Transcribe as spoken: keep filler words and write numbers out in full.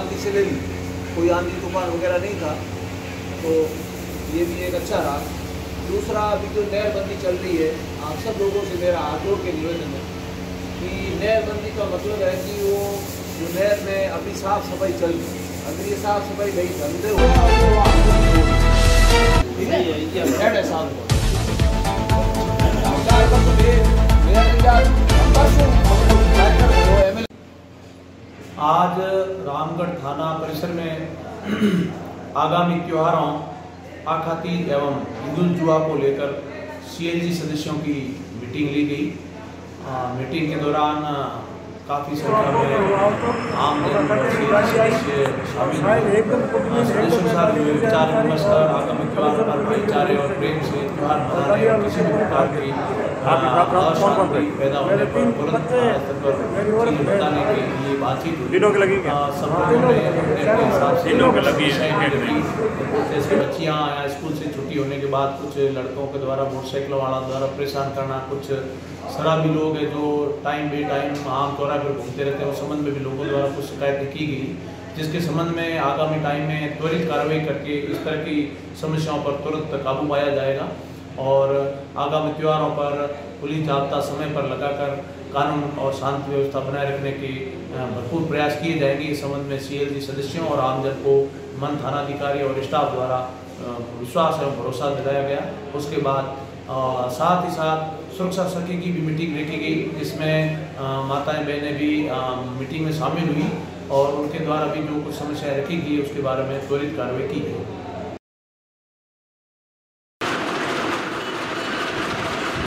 शाम की से ले ली, कोई आंधी तूफान वगैरह नहीं था, तो ये भी एक अच्छा रहा। दूसरा, अभी जो नहरबंदी चल रही है, आप सब लोगों से मेरा हाथ जोड़ के निवेदन है कि नहरबंदी का मतलब है कि वो जो नहर में अभी साफ सफाई चल रही, अगर ये साफ सफाई नहीं चलते हो आज रामगढ़ थाना परिसर में आगामी त्योहारों आखा तीज एवं ईद उल जुहा को लेकर सीएलजी सदस्यों की मीटिंग ली गई। मीटिंग के दौरान काफ़ी संख्या में आम सदस्य शामिल हुए। सदस्यों के साथ विचार विमर्श और आगामी त्योहार पर भाईचारे और प्रेम से त्योहार मनाने और किसी भी प्रकार की अशांति पैदा होने पर तुरंत स्तर पर चीज बताने के लिए बातचीत हुई। सब लोगों ने अपने हिसाब से, जैसे बच्चियाँ स्कूल से छुट्टी होने के बाद कुछ लड़कों के द्वारा मोटरसाइकिलों वाला द्वारा परेशान करना, कुछ शराबी लोग हैं जो टाइम बे टाइम आमतौर पर घूमते रहते हैं, उस संबंध में भी लोगों द्वारा कुछ शिकायतें की गई, जिसके संबंध में आगामी टाइम में त्वरित कार्रवाई करके इस तरह की समस्याओं पर तुरंत काबू पाया जाएगा। और आगामी त्योहारों पर पुलिस जाब्ता समय पर लगाकर कानून और शांति व्यवस्था बनाए रखने के भरपूर प्रयास किए जाएंगे। इस संबंध में सीएलजी सदस्यों और आमजन को मन थानाधिकारी और स्टाफ द्वारा विश्वास एवं भरोसा दिलाया गया। उसके बाद साथ ही साथ सुरक्षा सखी की भी मीटिंग रखी गई, जिसमें माताएं बहनें भी मीटिंग में शामिल हुई और उनके द्वारा भी जो कुछ समस्याएं रखी गई उसके बारे में त्वरित कार्रवाई की गई।